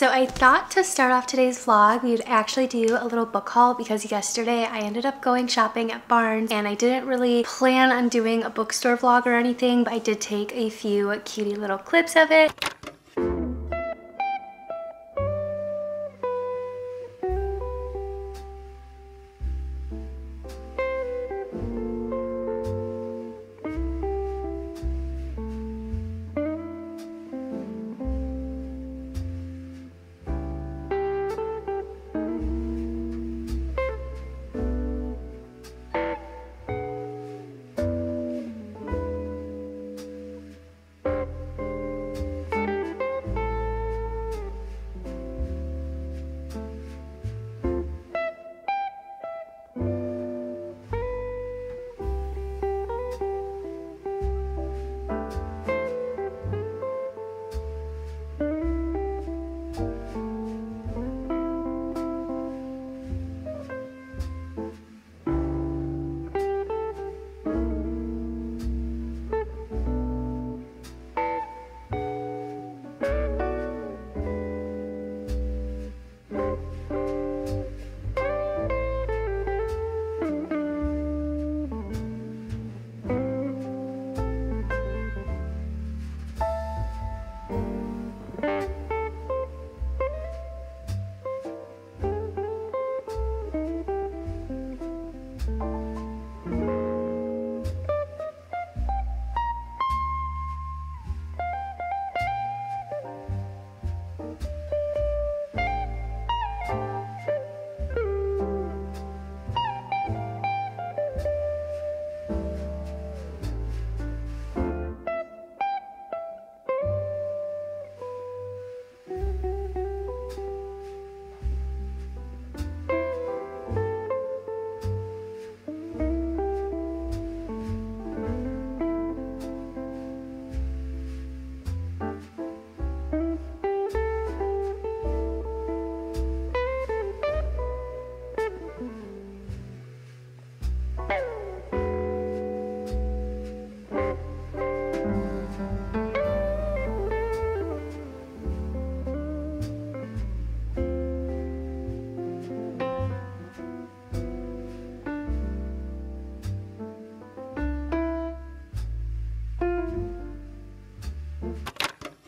So I thought to start off today's vlog, we would actually do a little book haul because yesterday I ended up going shopping at Barnes and I didn't really plan on doing a bookstore vlog or anything, but I did take a few cutie little clips of it.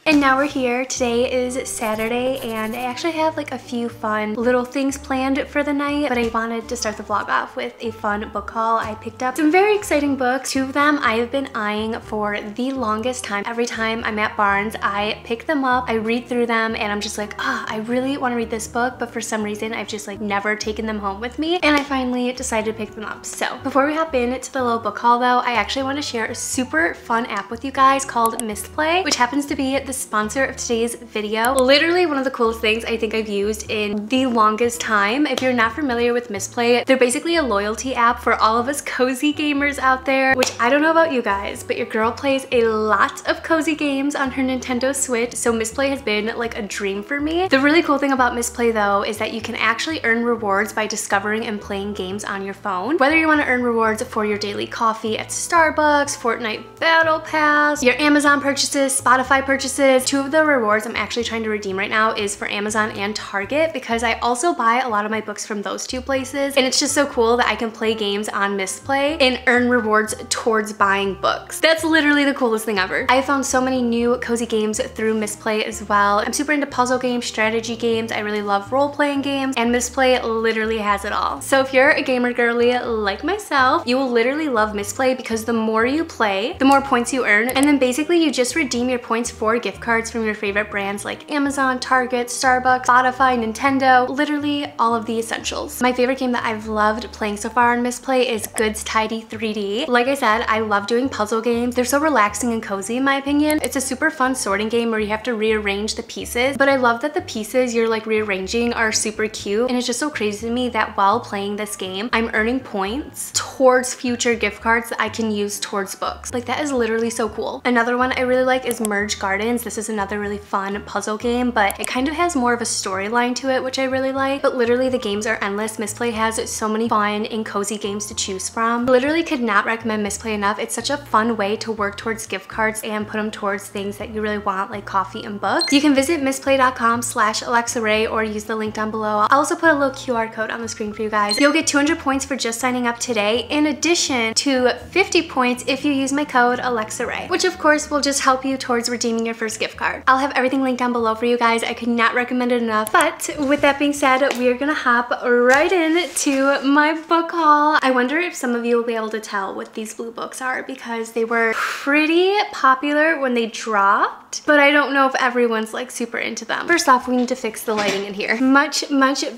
And now we're here. Today is Saturday and I actually have like a few fun little things planned for the night, but I wanted to start the vlog off with a fun book haul. I picked up some very exciting books. Two of them I have been eyeing for the longest time. Every time I'm at Barnes, I pick them up, I read through them, and I'm just like, ah, I really want to read this book, but for some reason I've just like never taken them home with me, and I finally decided to pick them up. So before we hop into the little book haul though, I actually want to share a super fun app with you guys called Mistplay, which happens to be the sponsor of today's video. Literally one of the coolest things I think I've used in the longest time. If you're not familiar with Mistplay, they're basically a loyalty app for all of us cozy gamers out there, which I don't know about you guys, but your girl plays a lot of cozy games on her Nintendo Switch, so Mistplay has been like a dream for me. The really cool thing about Mistplay though is that you can actually earn rewards by discovering and playing games on your phone. Whether you want to earn rewards for your daily coffee at Starbucks, Fortnite Battle Pass, your Amazon purchases, Spotify purchases. Two of the rewards I'm actually trying to redeem right now is for Amazon and Target, because I also buy a lot of my books from those two places, and it's just so cool that I can play games on Mistplay and earn rewards towards buying books. That's literally the coolest thing ever. I found so many new cozy games through Mistplay as well. I'm super into puzzle games, strategy games, I really love role-playing games, and Mistplay literally has it all. So if you're a gamer girly like myself, you will literally love Mistplay because the more you play, the more points you earn, and then basically you just redeem your points for gift cards from your favorite brands like Amazon, Target, Starbucks, Spotify, Nintendo, literally all of the essentials. My favorite game that I've loved playing so far on Mistplay is Goods Tidy 3D. Like I said, I love doing puzzle games. They're so relaxing and cozy in my opinion. It's a super fun sorting game where you have to rearrange the pieces, but I love that the pieces you're like rearranging are super cute, and it's just so crazy to me that while playing this game, I'm earning points towards future gift cards that I can use towards books. Like that is literally so cool. Another one I really like is Merge Gardens. Gardens. This is another really fun puzzle game, but it kind of has more of a storyline to it, which I really like. But literally the games are endless. Mistplay has so many fun and cozy games to choose from. Literally could not recommend Mistplay enough. It's such a fun way to work towards gift cards and put them towards things that you really want, like coffee and books. You can visit mistplay.com/alexaray or use the link down below. I'll also put a little QR code on the screen for you guys. You'll get 200 points for just signing up today, in addition to 50 points if you use my code alexaray, which of course will just help you towards redeeming your first gift card. I'll have everything linked down below for you guys. I could not recommend it enough. But with that being said, we are gonna hop right into my book haul. I wonder if some of you will be able to tell what these blue books are, because they were pretty popular when they dropped, but I don't know if everyone's like super into them. First off, we need to fix the lighting in here. Much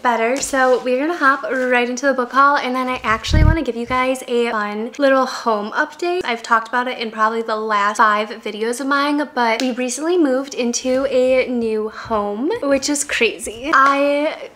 better. So we're gonna hop right into the book haul, and then I actually want to give you guys a fun little home update. I've talked about it in probably the last 5 videos of mine, but we recently moved into a new home, which is crazy. I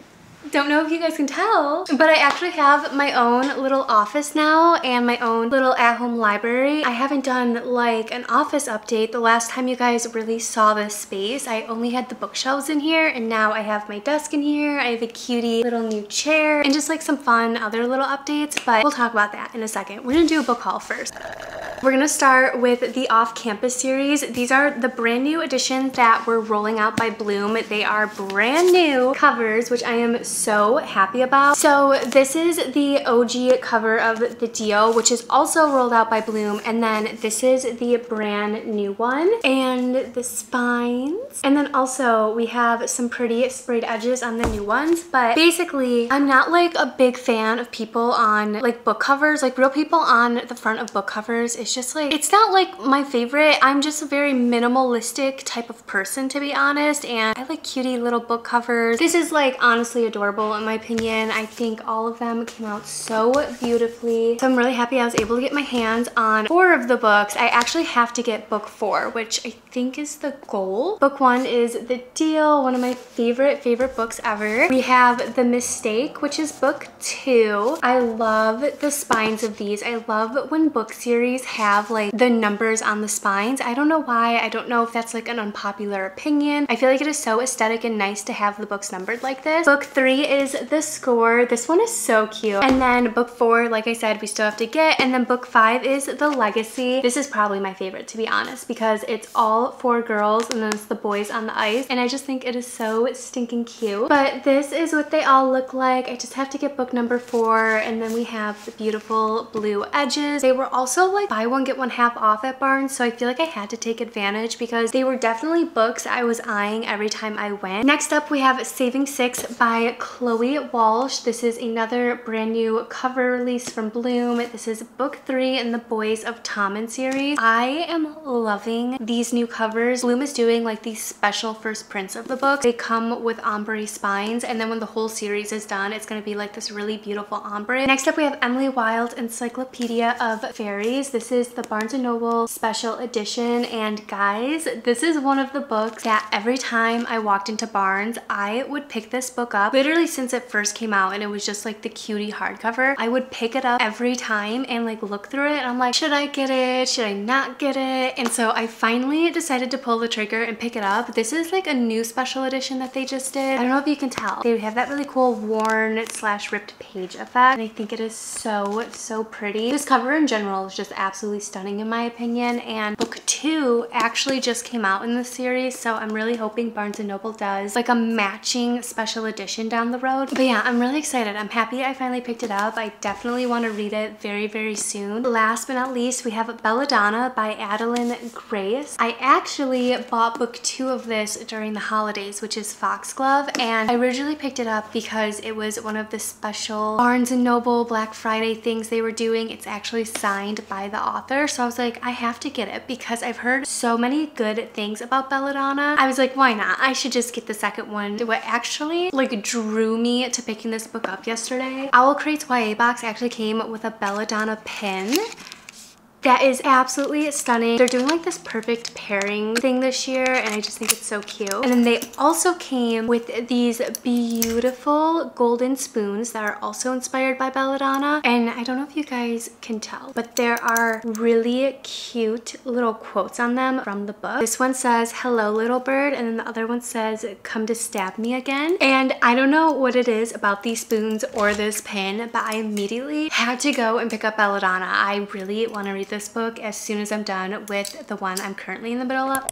don't know if you guys can tell, but I actually have my own little office now and my own little at-home library. I haven't done like an office update. The last time you guys really saw this space, I only had the bookshelves in here, and now I have my desk in here. I have a cutie little new chair and just like some fun other little updates, but we'll talk about that in a second. We're gonna do a book haul first. We're gonna start with the Off-Campus series. These are the brand new editions that were rolling out by Bloom. They are brand new covers, which I am so happy about. So this is the OG cover of The Deal, which is also rolled out by Bloom. And then this is the brand new one and the spines. And then also we have some pretty sprayed edges on the new ones. But basically, I'm not like a big fan of people on like book covers, like real people on the front of book covers. It's just like, it's not like my favorite. I'm just a very minimalistic type of person, to be honest, and I like cutie little book covers. This is like honestly adorable in my opinion. I think all of them came out so beautifully. So I'm really happy I was able to get my hands on 4 of the books. I actually have to get book 4, which I think is the goal. Book 1 is The Deal, one of my favorite books ever. We have The Mistake, which is book 2. I love the spines of these. I love when book series have like the numbers on the spines. I don't know why. I don't know if that's like an unpopular opinion. I feel like it is so aesthetic and nice to have the books numbered like this. Book 3 is The Score. This one is so cute. And then book 4, like I said, we still have to get. And then book 5 is The Legacy. This is probably my favorite, to be honest, because it's all 4 girls and then it's the boys on the ice. And I just think it is so stinking cute. But this is what they all look like. I just have to get book number 4. And then we have the beautiful blue edges. They were also like buy one get one half off at Barnes, so I feel like I had to take advantage because they were definitely books I was eyeing every time I went. Next up we have Saving Six by Chloe Walsh. This is another brand new cover release from Bloom. This is book 3 in the Boys of Tommen series. I am loving these new covers. Bloom is doing like these special first prints of the book. They come with ombre spines, and then when the whole series is done, it's going to be like this really beautiful ombre. Next up we have Emily Wilde Encyclopedia of Fairies. This is the Barnes & Noble special edition, and guys, this is one of the books that every time I walked into Barnes, I would pick this book up. Literally since it first came out and it was just like the cutie hardcover, I would pick it up every time and like look through it and I'm like, should I get it? Should I not get it? And so I finally decided to pull the trigger and pick it up. This is like a new special edition that they just did. I don't know if you can tell. They have that really cool worn/ripped page effect, and I think it is so pretty. This cover in general is just absolutely stunning in my opinion, and book 2 actually just came out in the series, so I'm really hoping Barnes & Noble does like a matching special edition down the road. But yeah, I'm really excited. I'm happy I finally picked it up. I definitely want to read it very soon. Last but not least, we have Belladonna by Adeline Grace. I actually bought book 2 of this during the holidays, which is Foxglove, and I originally picked it up because it was one of the special Barnes & Noble Black Friday things they were doing. It's actually signed by the author, so I was like, I have to get it because I've heard so many good things about Belladonna. I was like, why not? I should just get the second one. What actually like drew me to picking this book up yesterday, Owlcrate's YA box actually came with a Belladonna pin. That is absolutely stunning. They're doing like this perfect pairing thing this year and I just think it's so cute. And then they also came with these beautiful golden spoons that are also inspired by Belladonna. And I don't know if you guys can tell, but there are really cute little quotes on them from the book. This one says, "Hello, little bird." And then the other one says, "Come to stab me again." And I don't know what it is about these spoons or this pin, but I immediately had to go and pick up Belladonna. I really want to read this book as soon as I'm done with the one I'm currently in the middle of.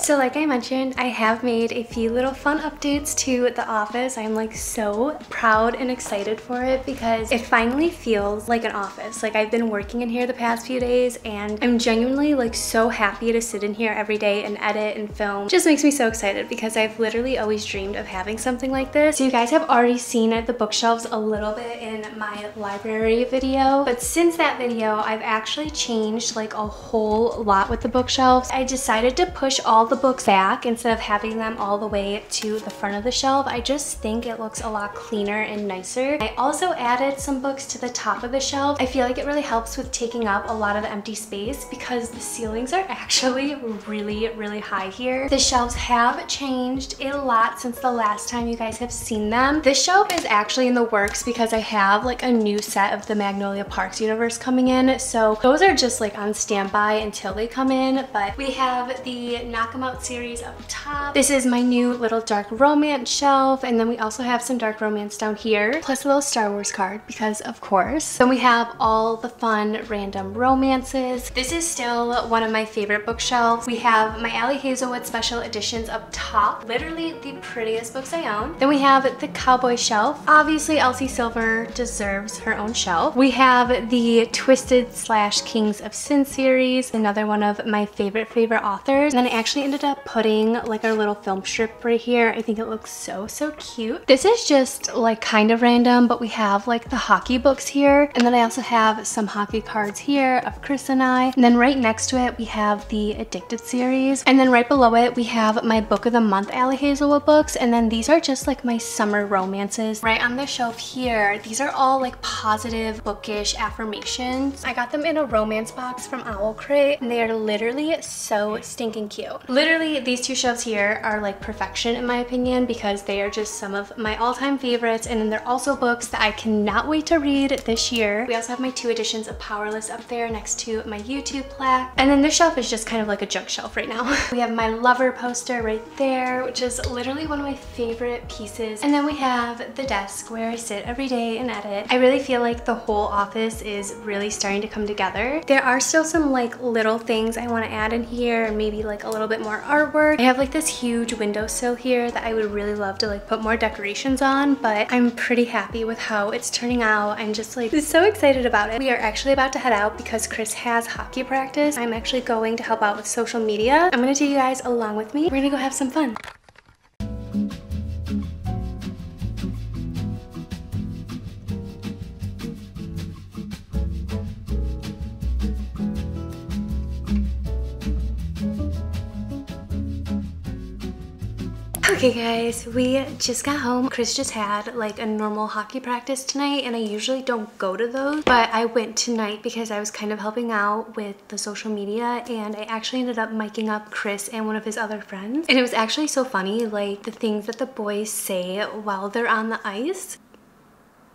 So like I mentioned, I have made a few little fun updates to The Office. I'm like so proud and excited for it because it finally feels like an office. Like I've been working in here the past few days and I'm genuinely like so happy to sit in here every day and edit and film. It just makes me so excited because I've literally always dreamed of having something like this. So you guys have already seen the bookshelves a little bit in my library video, but since that video, I've actually changed like a whole lot with the bookshelves. I decided to push all the books back instead of having them all the way to the front of the shelf. I just think it looks a lot cleaner and nicer. I also added some books to the top of the shelf. I feel like it really helps with taking up a lot of the empty space because the ceilings are actually really high here. The shelves have changed a lot since the last time you guys have seen them. This shelf is actually in the works because I have like a new set of the Magnolia Parks Universe coming in, so those are just like on standby until they come in. But we have the Nakamura series up top. This is my new little dark romance shelf, and then we also have some dark romance down here, plus a little Star Wars card because of course. Then we have all the fun random romances. This is still one of my favorite bookshelves. We have my Ali Hazelwood special editions up top, literally the prettiest books I own. Then we have the cowboy shelf. Obviously Elsie Silver deserves her own shelf. We have the Twisted / Kings of Sin series, another one of my favorite authors. And then I actually ended up putting like our little film strip right here. I think it looks so cute. This is just like kind of random, but we have like the hockey books here, and then I also have some hockey cards here of Chris and I. And then right next to it we have the Addicted series, and then right below it we have my book of the month Ali Hazelwood books. And then these are just like my summer romances. Right on the shelf here, these are all like positive bookish affirmations. I got them in a romance box from Owlcrate and they are literally so stinking cute. Literally, these two shelves here are like perfection in my opinion because they are just some of my all-time favorites, and then they're also books that I cannot wait to read this year. We also have my 2 editions of Powerless up there next to my YouTube plaque, and then this shelf is just kind of like a junk shelf right now. We have my Lover poster right there, which is literally one of my favorite pieces, and then we have the desk where I sit every day and edit. I really feel like the whole office is really starting to come together. There are still some like little things I want to add in here, and maybe like a little bit more artwork. I have like this huge windowsill here that I would really love to like put more decorations on, but I'm pretty happy with how it's turning out. I'm just like so excited about it. We are actually about to head out because Chris has hockey practice. I'm actually going to help out with social media. I'm gonna take you guys along with me. We're gonna go have some fun. Okay guys, we just got home. Chris just had like a normal hockey practice tonight, and I usually don't go to those, but I went tonight because I was kind of helping out with the social media, and I actually ended up miking up Chris and one of his other friends. And it was actually so funny, like the things that the boys say while they're on the ice.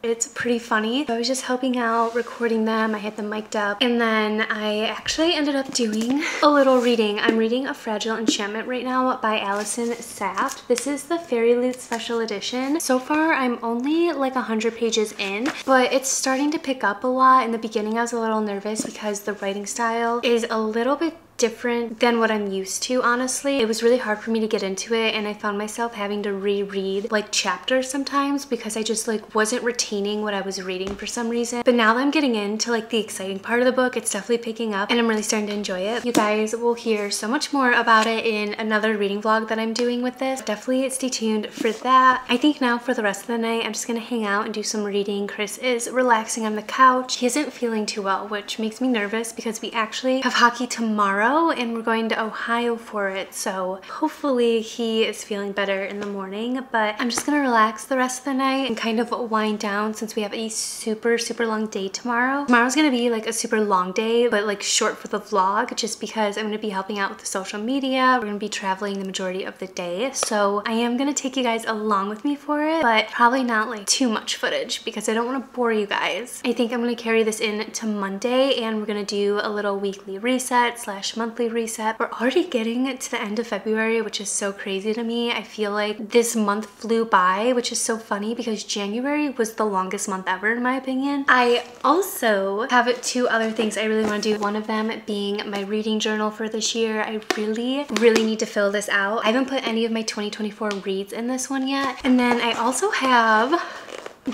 It's pretty funny. I was just helping out, recording them. I had them mic'd up, and then I actually ended up doing a little reading. I'm reading A Fragile Enchantment right now by Alison Saft. This is the Fairyloot special edition. So far, I'm only like 100 pages in, but it's starting to pick up a lot. In the beginning, I was a little nervous because the writing style is a little bit different than what I'm used to, honestly. It was really hard for me to get into it, and I found myself having to reread like chapters sometimes because I just like wasn't retaining what I was reading for some reason. But now that I'm getting into like the exciting part of the book, it's definitely picking up and I'm really starting to enjoy it. You guys will hear so much more about it in another reading vlog that I'm doing with this. Definitely stay tuned for that. I think now for the rest of the night, I'm just gonna hang out and do some reading. Chris is relaxing on the couch. He isn't feeling too well, which makes me nervous because we actually have hockey tomorrow. go, and we're going to Ohio for it, so hopefully he is feeling better in the morning. But I'm just gonna relax the rest of the night and kind of wind down since we have a super long day tomorrow. Tomorrow's gonna be like a super long day, but like short for the vlog, just because I'm gonna be helping out with the social media. We're gonna be traveling the majority of the day, so I am gonna take you guys along with me for it, but probably not like too much footage because I don't want to bore you guys. I think I'm gonna carry this in to Monday, and we're gonna do a little weekly reset slash monthly reset. We're already getting to the end of February, which is so crazy to me. I feel like this month flew by, which is so funny because January was the longest month ever in my opinion. I also have two other things I really want to do. One of them being my reading journal for this year. I really need to fill this out. I haven't put any of my 2024 reads in this one yet. And then I also have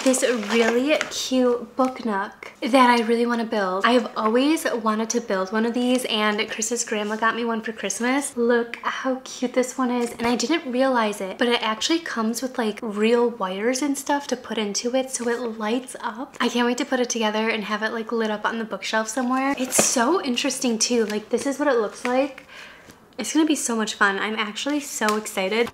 this really cute book nook that I really want to build. I have always wanted to build one of these, and Chris's grandma got me one for Christmas. Look how cute this one is, and I didn't realize it, but it actually comes with like real wires and stuff to put into it, so it lights up. I can't wait to put it together and have it like lit up on the bookshelf somewhere. It's so interesting too. Like, this is what it looks like. It's gonna be so much fun. I'm actually so excited.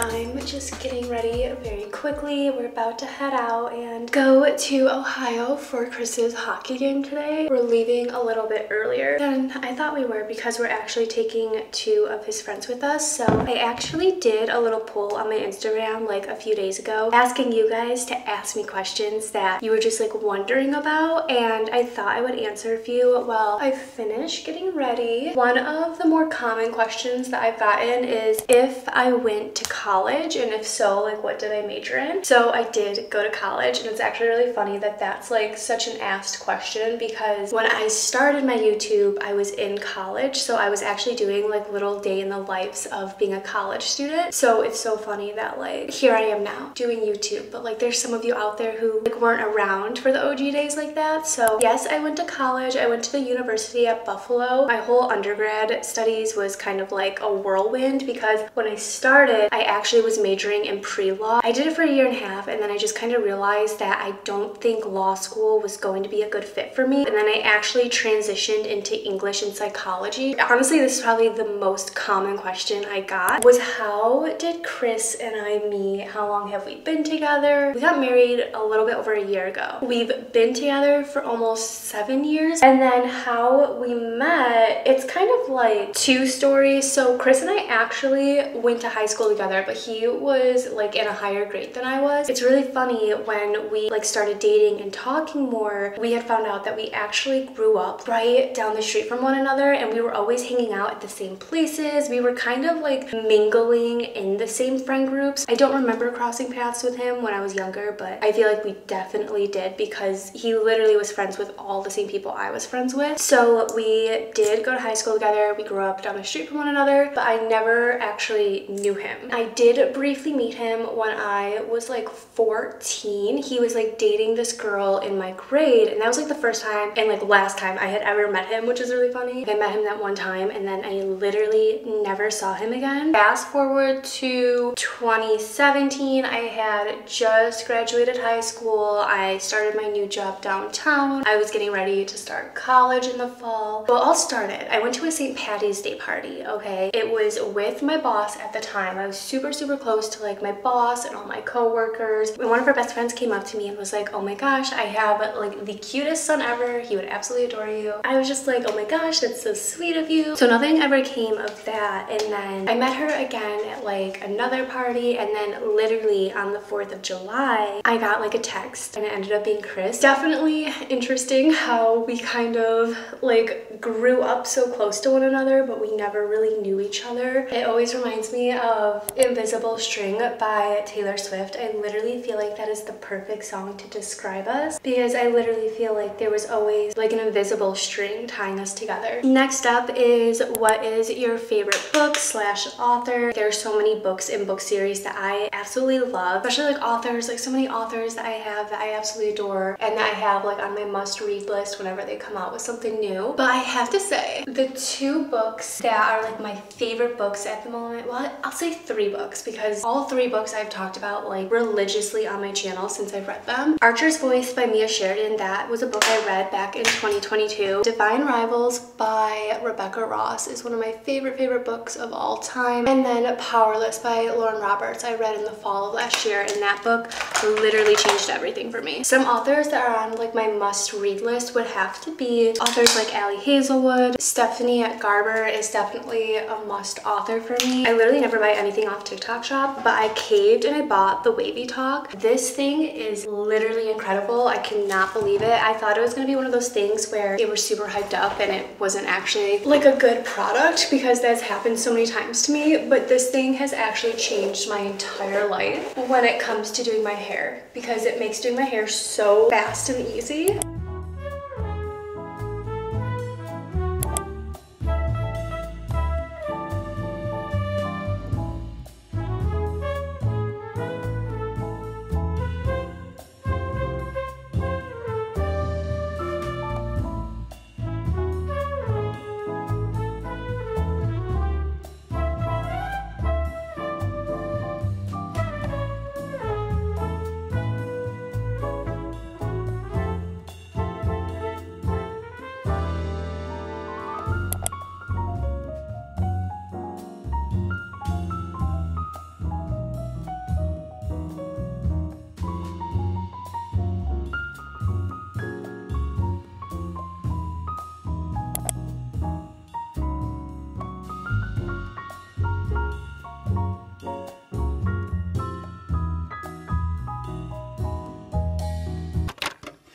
I'm just getting ready very quickly. We're about to head out and go to Ohio for Chris's hockey game today. We're leaving a little bit earlier than I thought we were because we're actually taking two of his friends with us. So I actually did a little poll on my Instagram like a few days ago asking you guys to ask me questions that you were just like wondering about, and I thought I would answer a few while I finish getting ready. One of the more common questions that I've gotten is if I went to college, and if so, like what did I major in? So I did go to college, and it's actually really funny that that's like such an asked question because when I started my YouTube, I was in college, so I was actually doing like little day in the lives of being a college student. So it's so funny that like here I am now doing YouTube, but like there's some of you out there who like weren't around for the OG days like that. So yes, I went to college. I went to the university at Buffalo. My whole undergrad studies was kind of like a whirlwind because when I started, I actually was majoring in pre-law. I did it for a year and a half, and then I just kind of realized that I don't think law school was going to be a good fit for me, and then I actually transitioned into English and psychology. Honestly, this is probably the most common question I got was how did Chris and I meet? How long have we been together? We got married a little bit over a year ago. We've been together for almost 7 years, and then how we met, it's kind of like two stories. So Chris and I actually went to high school together, but he was like in a higher grade than I was. It's really funny when we like started dating and talking more, we had found out that we actually grew up right down the street from one another, and we were always hanging out at the same places. We were kind of like mingling in the same friend groups. I don't remember crossing paths with him when I was younger, but I feel like we definitely did because he literally was friends with all the same people I was friends with. So we did go to high school together. We grew up down the street from one another, but I never actually knew him. I did briefly meet him when I was like 14. He was like dating this girl in my grade, and that was like the first time and like last time I had ever met him, which is really funny. I met him that one time, and then I literally never saw him again. Fast forward to 2017, I had just graduated high school. I started my new job downtown. I was getting ready to start college in the fall. Well, all started, I went to a St. Patty's Day party, okay? It was with my boss at the time. I was super close close to like my boss and all my coworkers. And one of her best friends came up to me and was like, oh my gosh, I have like the cutest son ever. He would absolutely adore you. I was just like, oh my gosh, that's so sweet of you. So nothing ever came of that. And then I met her again at like another party. And then literally on the 4th of July, I got like a text and it ended up being Chris. Definitely interesting how we kind of like grew up so close to one another, but we never really knew each other. It always reminds me of Invisible String by Taylor Swift. I literally feel like that is the perfect song to describe us because I literally feel like there was always like an invisible string tying us together. Next up is, what is your favorite book / author? There are so many books and book series that I absolutely love, especially like authors, like so many authors that I have that I absolutely adore and that I have like on my must read list whenever they come out with something new. But I have to say the two books that are like my favorite books at the moment, well, I'll say three books because all three books I've talked about like religiously on my channel since I've read them. Archer's Voice by Mia Sheridan, that was a book I read back in 2022. Divine Rivals by Rebecca Ross is one of my favorite books of all time. And then Powerless by Lauren Roberts I read in the fall of last year, and that book literally changed everything for me. Some authors that are on like my must read list would have to be authors like Ali Hazelwood. Stephanie Garber is definitely a must author for me. I literally never buy anything off TikTok shop, but I caved and I bought The Wavy Talk. This thing is literally incredible. I cannot believe it. I thought it was gonna be one of those things where they were super hyped up and it wasn't actually like a good product, because that's happened so many times to me, but this thing has actually changed my entire life when it comes to doing my hair, because it makes doing my hair so fast and easy.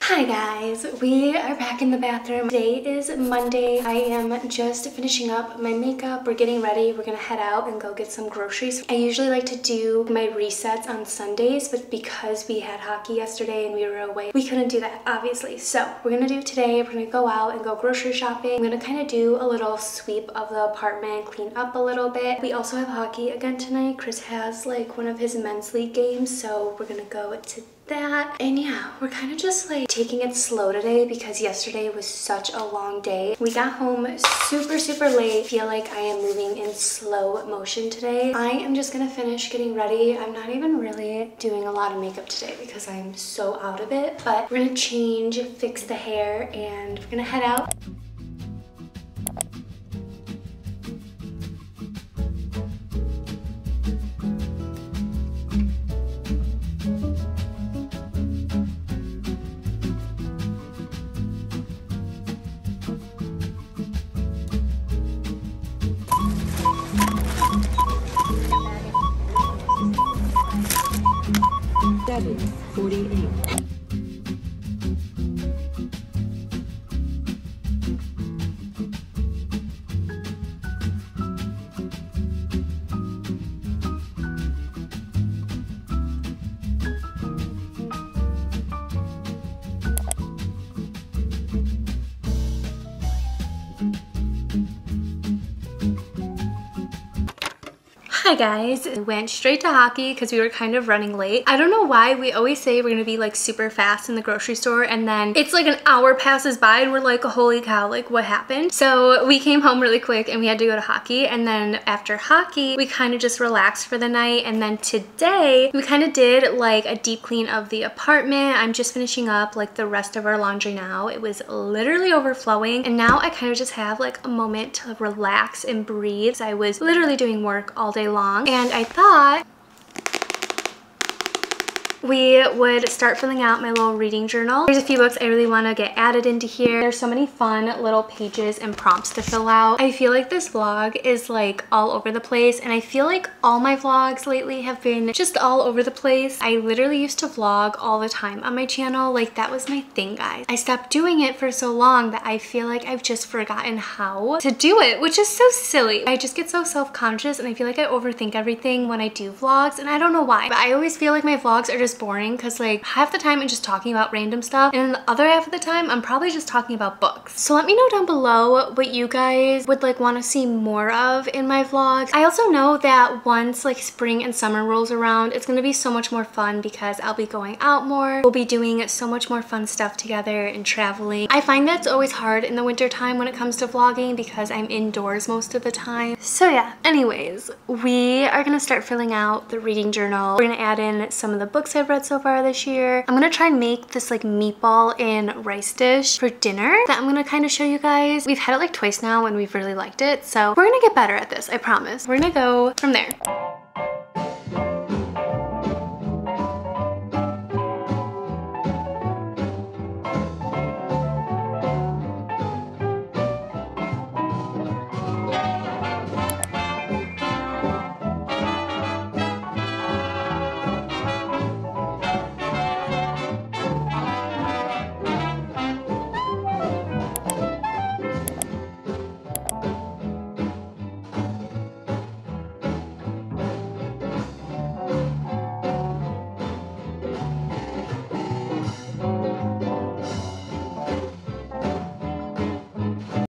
Hi guys, we are back in the bathroom. Today is Monday. I am just finishing up my makeup. We're getting ready. We're gonna head out and go get some groceries. I usually like to do my resets on Sundays, but because we had hockey yesterday and we were away, we couldn't do that, obviously. So we're gonna do today. We're gonna go out and go grocery shopping. I'm gonna kind of do a little sweep of the apartment, clean up a little bit. We also have hockey again tonight. Chris has like one of his men's league games, so we're gonna go to that. And yeah, we're kind of just like taking it slow today because yesterday was such a long day. We got home super late. I feel like I am moving in slow motion today. I am just gonna finish getting ready. I'm not even really doing a lot of makeup today because I'm so out of it, but we're gonna change, fix the hair, and we're gonna head out. Hi guys, we went straight to hockey because we were kind of running late. I don't know why we always say we're gonna be like super fast in the grocery store and then it's like an hour passes by and we're like, holy cow, like what happened? So we came home really quick and we had to go to hockey, and then after hockey we kind of just relaxed for the night, and then today we kind of did like a deep clean of the apartment. I'm just finishing up like the rest of our laundry now. It was literally overflowing, and now I kind of just have like a moment to relax and breathe. So I was literally doing work all day long, and I thought we would start filling out my little reading journal. There's a few books I really want to get added into here. There's so many fun little pages and prompts to fill out. I feel like this vlog is like all over the place, and I feel like all my vlogs lately have been just all over the place. I literally used to vlog all the time on my channel. Like, that was my thing, guys. I stopped doing it for so long that I feel like I've just forgotten how to do it, which is so silly. I just get so self-conscious, and I feel like I overthink everything when I do vlogs, and I don't know why, but I always feel like my vlogs are just boring because like half the time I'm just talking about random stuff, and then the other half of the time I'm probably just talking about books. So let me know down below what you guys would like want to see more of in my vlogs. I also know that once like spring and summer rolls around, it's going to be so much more fun because I'll be going out more. We'll be doing so much more fun stuff together and traveling. I find that's always hard in the winter time when it comes to vlogging because I'm indoors most of the time. So yeah, anyways, we are going to start filling out the reading journal. We're going to add in some of the books I've read so far this year. I'm going to try and make this like meatball and rice dish for dinner that I'm going to kind of show you guys. We've had it like twice now and we've really liked it, so we're going to get better at this, I promise. We're going to go from there.